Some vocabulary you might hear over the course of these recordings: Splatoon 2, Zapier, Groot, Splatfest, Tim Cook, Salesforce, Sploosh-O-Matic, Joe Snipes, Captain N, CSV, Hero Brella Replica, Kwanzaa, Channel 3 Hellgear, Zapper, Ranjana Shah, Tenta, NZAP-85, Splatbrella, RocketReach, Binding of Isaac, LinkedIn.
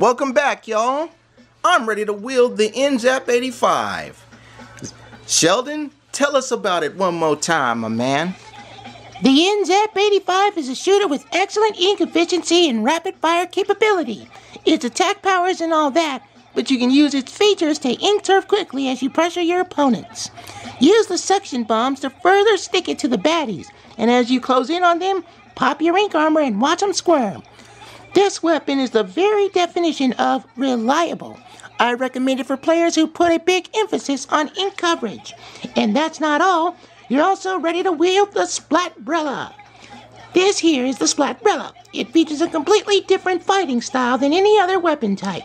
Welcome back, y'all. I'm ready to wield the NZAP-85. Sheldon, tell us about it one more time, my man. The NZAP-85 is a shooter with excellent ink efficiency and rapid-fire capability. Its attack powers and all that, but you can use its features to ink turf quickly as you pressure your opponents. Use the suction bombs to further stick it to the baddies, and as you close in on them, pop your ink armor and watch them squirm. This weapon is the very definition of reliable. I recommend it for players who put a big emphasis on ink coverage. And that's not all. You're also ready to wield the Splatbrella. This here is the Splatbrella. It features a completely different fighting style than any other weapon type.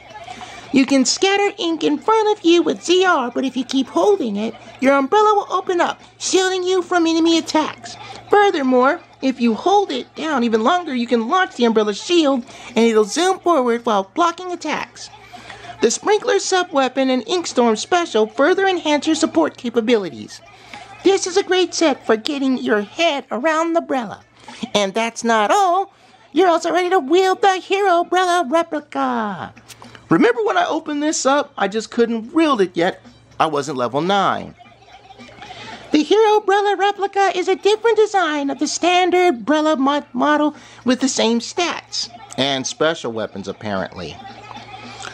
You can scatter ink in front of you with ZR, but if you keep holding it, your umbrella will open up, shielding you from enemy attacks. Furthermore, if you hold it down even longer, you can launch the umbrella shield, and it'll zoom forward while blocking attacks. The Sprinkler Sub-Weapon and Inkstorm Special further enhance your support capabilities. This is a great set for getting your head around the umbrella. And that's not all. You're also ready to wield the Hero Brella Replica. Remember when I opened this up? I just couldn't wield it yet. I wasn't level 9. The Hero Brella Replica is a different design of the standard Brella model with the same stats. And special weapons, apparently.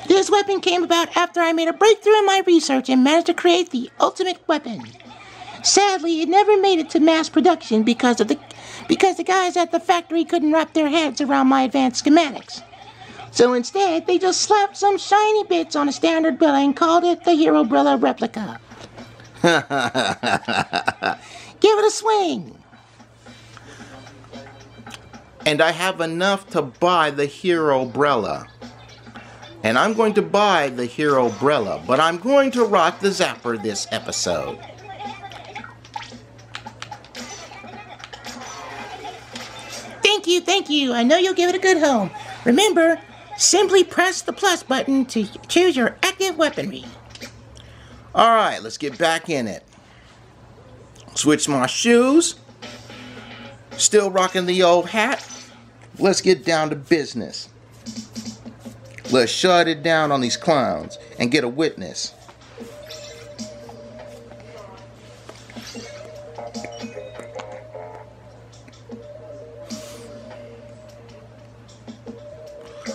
This weapon came about after I made a breakthrough in my research and managed to create the ultimate weapon. Sadly, it never made it to mass production because the guys at the factory couldn't wrap their heads around my advanced schematics. So instead, they just slapped some shiny bits on a standard Brella and called it the Hero Brella Replica. Give it a swing. And I have enough to buy the Hero Brella. And I'm going to buy the Hero Brella, but I'm going to rock the Zapper this episode. Thank you, thank you. I know you'll give it a good home. Remember, simply press the plus button to choose your active weaponry. Alright, let's get back in it. Switch my shoes. Still rocking the old hat. Let's get down to business. Let's shut it down on these clowns and get a witness.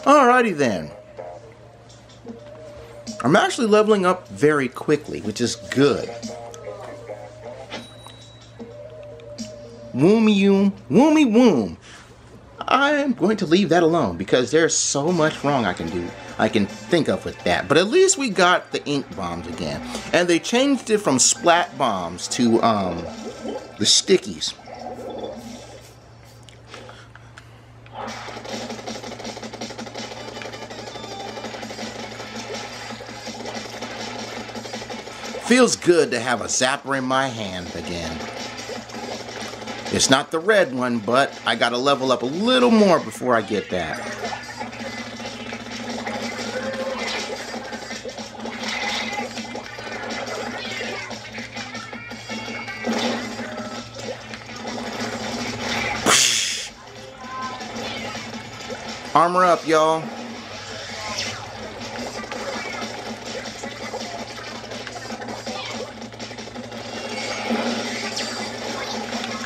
Alrighty then. I'm actually leveling up very quickly, which is good. Woomy woom. I'm going to leave that alone because there's so much wrong I can think of with that. But at least we got the ink bombs again. And they changed it from splat bombs to the stickies. Feels good to have a zapper in my hand again. It's not the red one, but I gotta level up a little more before I get that. Whoosh. Armor up, y'all.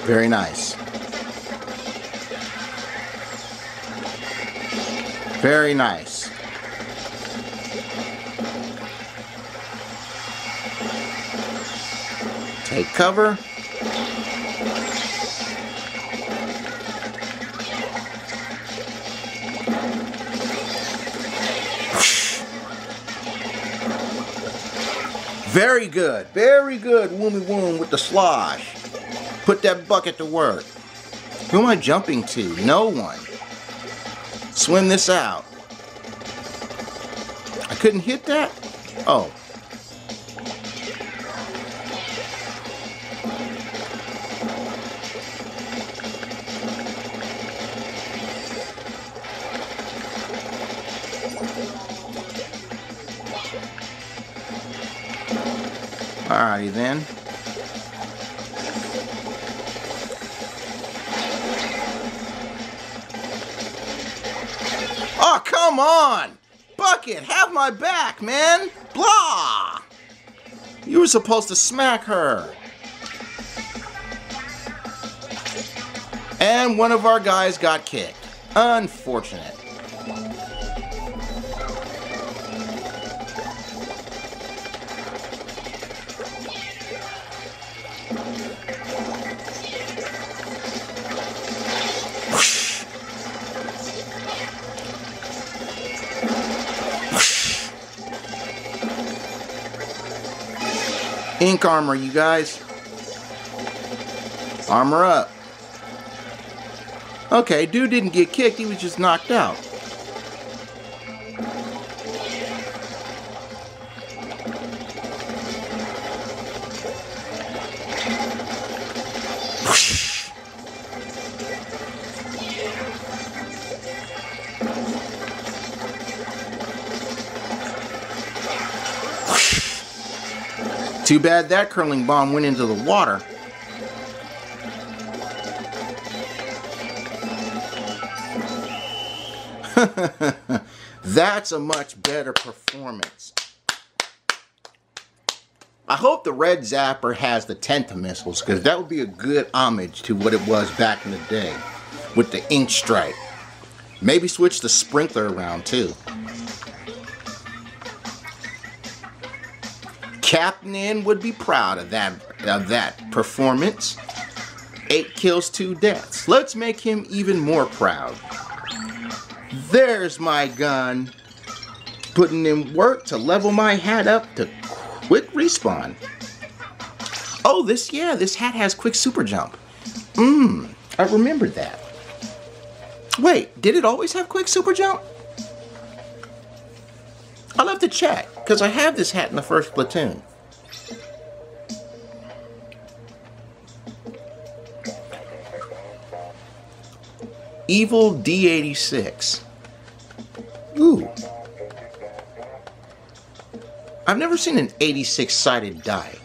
Very nice. Very nice. Take cover. Very good. Very good. Woomy woom with the slosh. Put that bucket to work. Who am I jumping to? No one. Swim this out. I couldn't hit that? Oh. Alrighty then. Oh, come on! Bucket, have my back, man! Blah! You were supposed to smack her! And one of our guys got kicked. Unfortunate. Ink armor, you guys. Armor up. Okay, dude didn't get kicked, he was just knocked out. Too bad that curling bomb went into the water. That's a much better performance. I hope the red Zapper has the Tenta missiles, because that would be a good homage to what it was back in the day with the ink stripe. Maybe switch the sprinkler around too. Captain N would be proud of that performance. 8 kills, 2 deaths. Let's make him even more proud. There's my gun. Putting in work to level my hat up to quick respawn. Oh, this hat has quick super jump. I remembered that. Wait, did it always have quick super jump? I'll have to check, because I have this hat in the first Splatoon. Evil D86. Ooh. I've never seen an 86-sided die.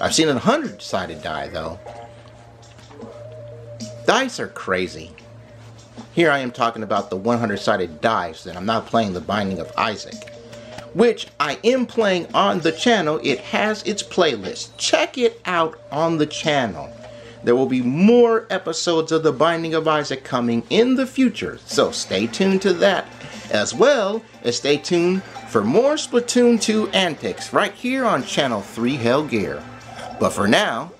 I've seen a 100-sided die, though. Dice are crazy. Here I am talking about the 100-sided dice, and I'm not playing the Binding of Isaac, which I am playing on the channel. It has its playlist. Check it out on the channel. There will be more episodes of the Binding of Isaac coming in the future, so stay tuned to that, as well as stay tuned for more Splatoon 2 antics right here on Channel 3 Hellgear. But for now,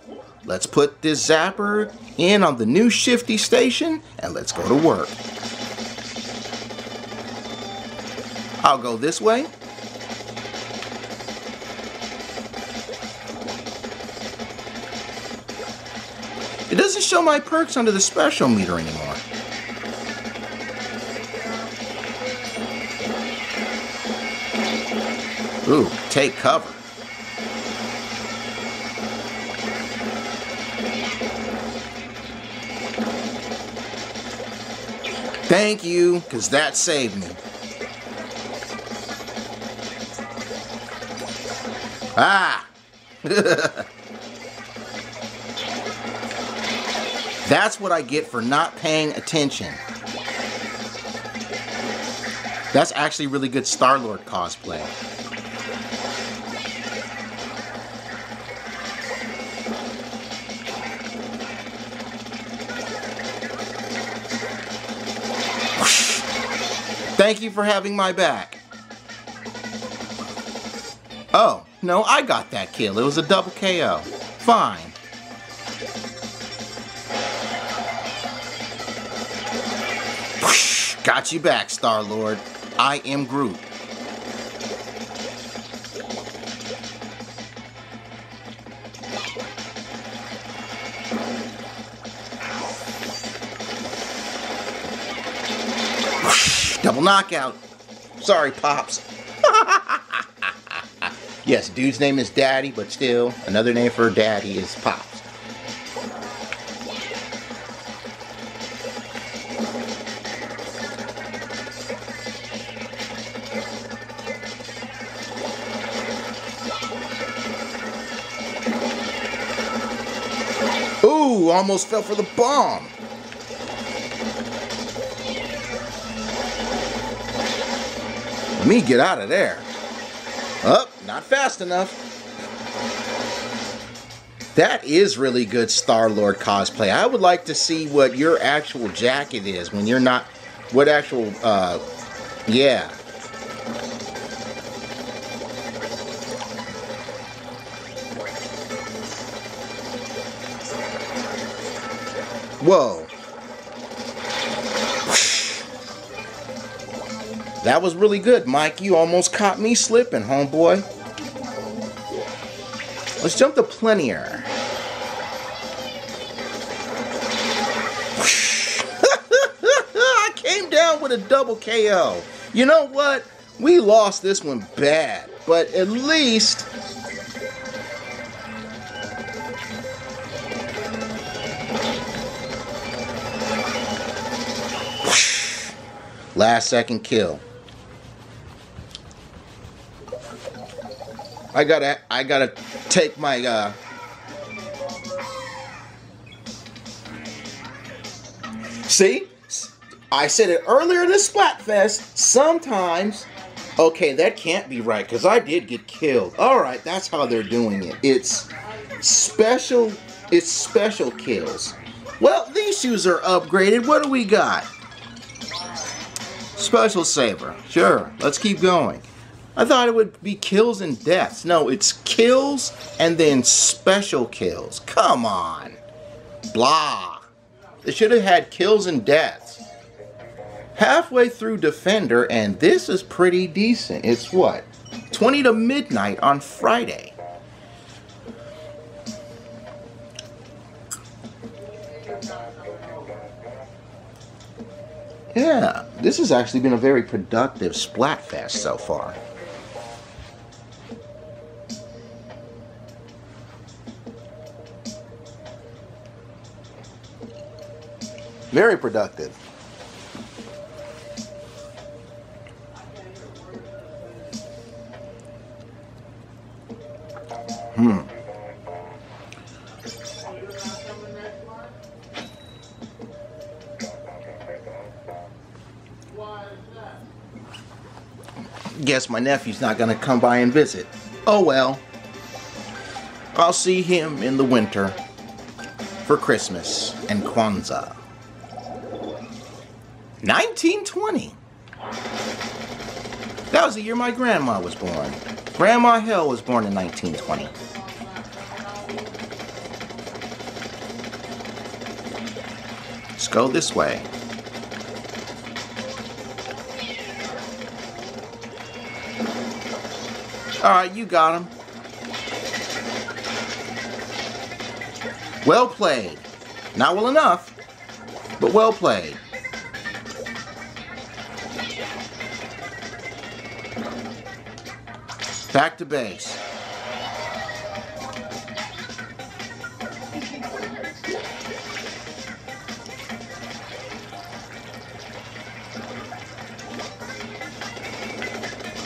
let's put this Zapper in on the new shifty station and let's go to work. I'll go this way. It doesn't show my perks under the special meter anymore. Ooh, take cover. Thank you, because that saved me. Ah! That's what I get for not paying attention. That's actually really good Star-Lord cosplay. Thank you for having my back. Oh, no, I got that kill. It was a double KO. Fine. Got you back, Star-Lord. I am Groot. Double knockout. Sorry, Pops. Yes, dude's name is Daddy, but still, another name for Daddy is Pops. Almost fell for the bomb. me get out of there. Oh, not fast enough. That is really good Star-Lord cosplay. I would like to see what your actual jacket is when you're not... What actual... yeah. Whoa. That was really good, Mike. You almost caught me slipping, homeboy. Let's jump to Plenier. I came down with a double KO. You know what? We lost this one bad, but at least... Last second kill. I gotta take my, See? I said it earlier in the Splatfest, sometimes... Okay, that can't be right, because I did get killed. Alright, that's how they're doing it. It's special kills. Well, these shoes are upgraded. What do we got? Special Saber. Sure, let's keep going. I thought it would be kills and deaths. No, it's kills and then special kills. Come on. Blah. They should have had kills and deaths. Halfway through Defender, and this is pretty decent. It's what? 20 to midnight on Friday. Yeah, this has actually been a very productive Splatfest so far. Very productive. Guess my nephew's not gonna come by and visit. Oh well. I'll see him in the winter for Christmas and Kwanzaa. 1920. That was the year my grandma was born. Grandma Hill was born in 1920. Let's go this way. Alright, you got him. Well played. Not well enough, but well played. Back to base.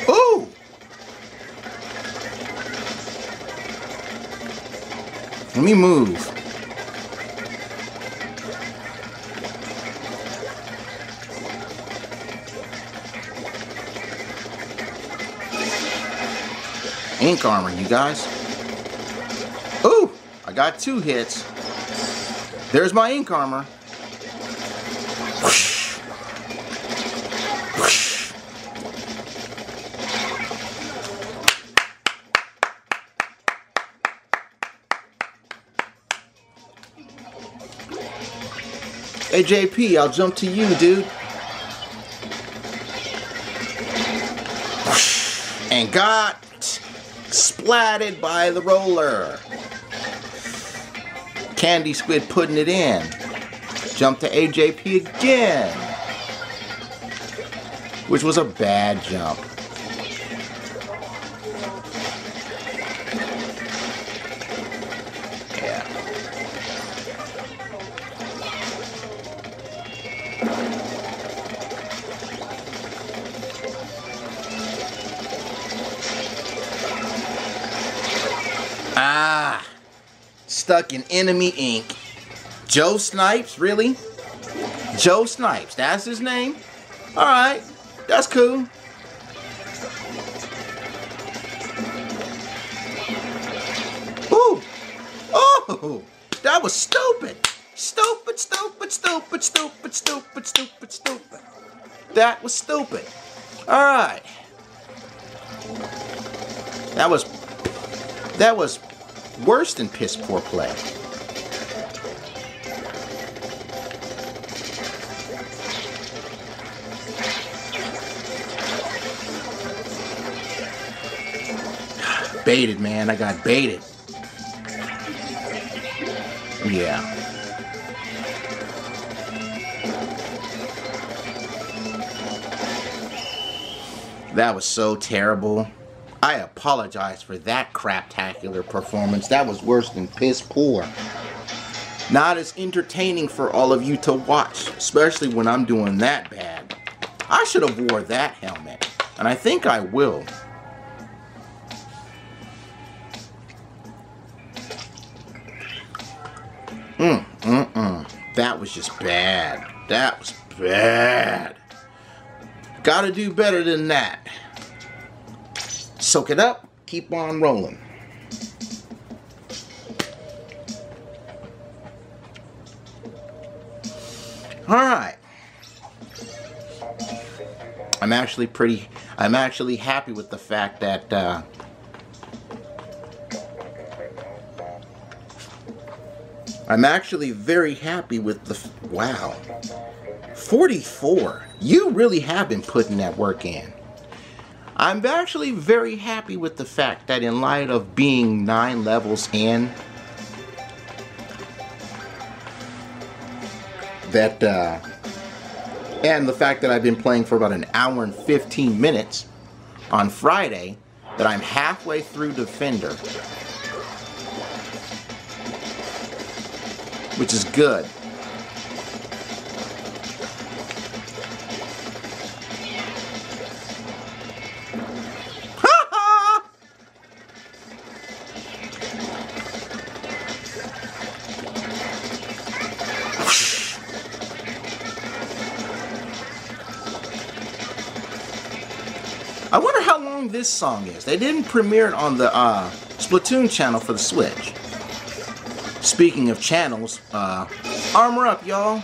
Ooh! Let me move. Ink armor, you guys. Ooh! I got two hits. There's my ink armor. Whoosh. Whoosh. Hey JP, I'll jump to you, dude. Whoosh. And got splatted by the roller. Candy Squid putting it in. Jump to AJP again. Which was a bad jump. Stuck in enemy ink. Joe Snipes, really? Joe Snipes, that's his name? Alright, that's cool. cool. That was stupid. Stupid, stupid, stupid, stupid, stupid, stupid, stupid. That was stupid. Alright. That was worse than piss poor play. Baited, man. I got baited. Yeah. That was so terrible. I apologize for that craptacular performance. That was worse than piss poor. Not as entertaining for all of you to watch, especially when I'm doing that bad. I should have wore that helmet, and I think I will. That was just bad. That was bad. Gotta do better than that. Soak it up. Keep on rolling. Alright. I'm actually happy with the fact that, I'm actually very happy with the... Wow. 44. You really have been putting that work in. I'm actually very happy with the fact that in light of being 9 levels in, that, and the fact that I've been playing for about an hour and 15 minutes on Friday, that I'm halfway through Defender. Which is good. I wonder how long this song is. They didn't premiere it on the Splatoon channel for the Switch. Speaking of channels, armor up, y'all.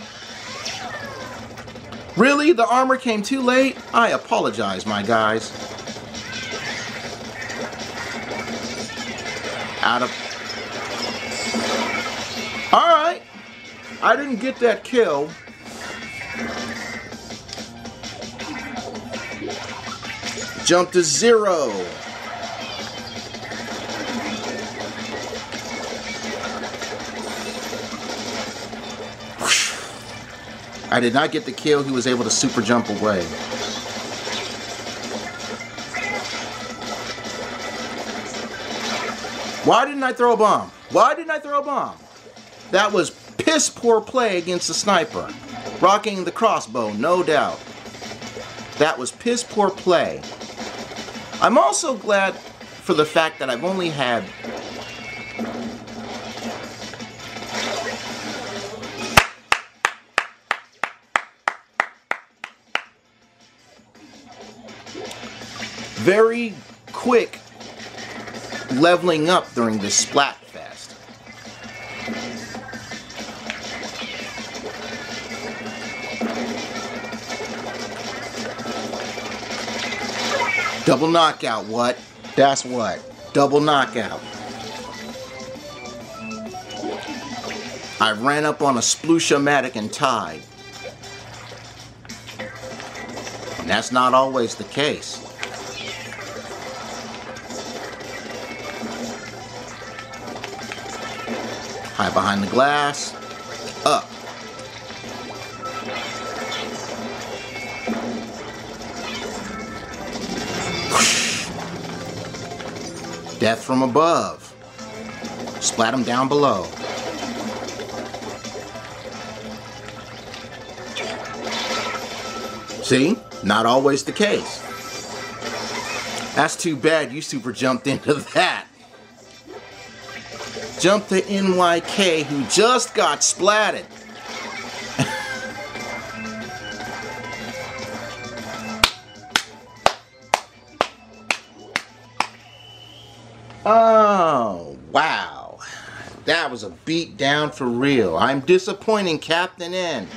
Really? The armor came too late? I apologize, my guys. Alright. I didn't get that kill. Jump to 0. I did not get the kill. He was able to super jump away. Why didn't I throw a bomb? Why didn't I throw a bomb? That was piss poor play against the sniper. Rocking the crossbow, no doubt. That was piss poor play. I'm also glad for the fact that I've only had... very quick leveling up during this Splatfest. Double knockout, what? That's what. Double knockout. I ran up on a Sploosh-O-Matic and tied. And that's not always the case. High behind the glass, up. Death from above. Splat him down below. See? Not always the case. That's too bad you super jumped into that. Jump to NYK, who just got splatted. Oh, wow. That was a beat down for real. I'm disappointing Captain N.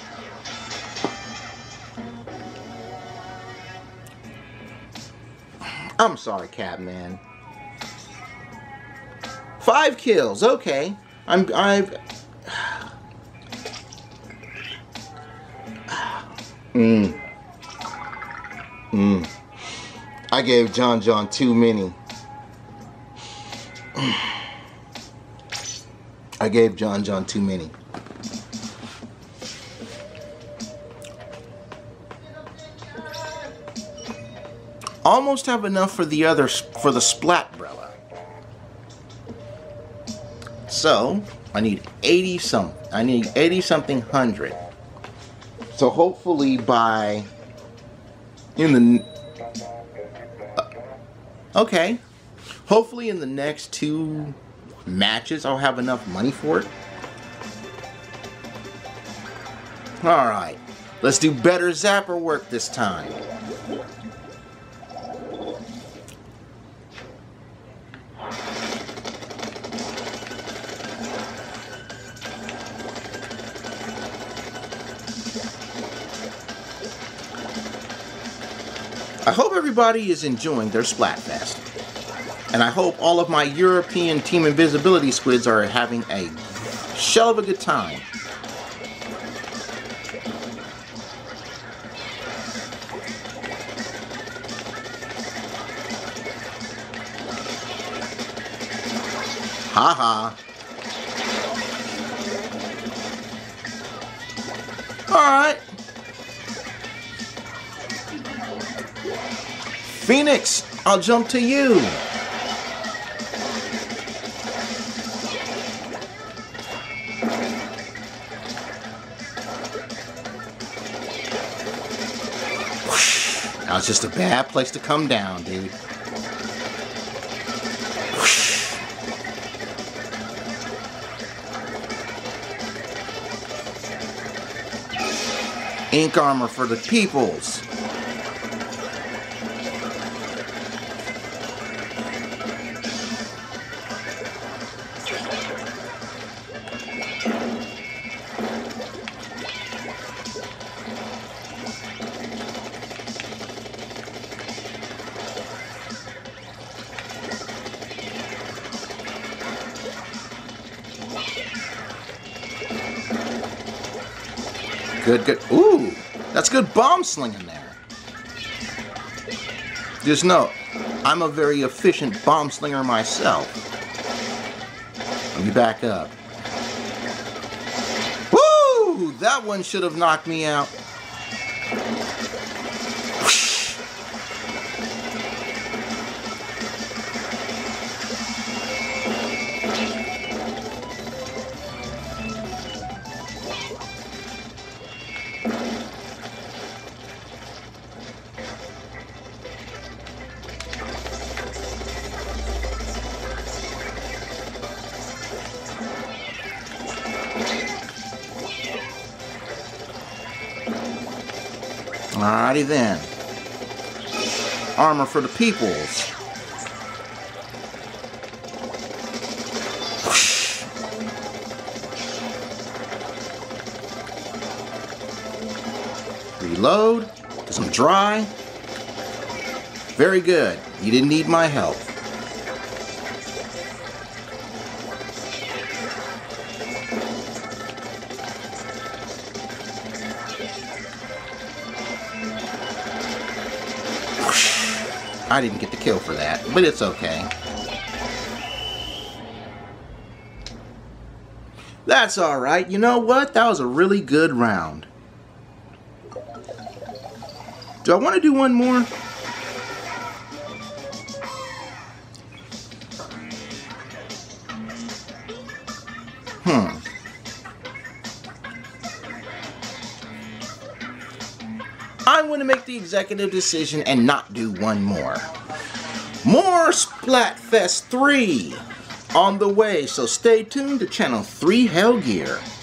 I'm sorry, Capman. 5 kills, okay. I gave John too many. I gave John too many. Almost have enough for the other, for the Splatbrella. So I need 80 some. I need 80 something hundred. So hopefully by hopefully in the next 2 matches I'll have enough money for it. All right, let's do better zapper work this time. I hope everybody is enjoying their Splatfest, and I hope all of my European Team Invisibility squids are having a shell of a good time. Haha. Alright. Phoenix, I'll jump to you. Whoosh. That was just a bad place to come down, dude. Whoosh. Ink armor for the peoples. Good, good. Ooh, that's good bomb slinging there. Just know, I'm a very efficient bomb slinger myself. Let me back up. Woo! That one should have knocked me out. Whoosh. Alrighty then. Armor for the peoples. Whoosh. Reload, because I'm dry. Very good. You didn't need my help. I didn't get the kill for that, but it's okay. That's alright. You know what? That was a really good round. Do I want to do one more? I'm going to make the executive decision and not do one more. More Splatfest 3 on the way, so stay tuned to Channel 3 Hellgear.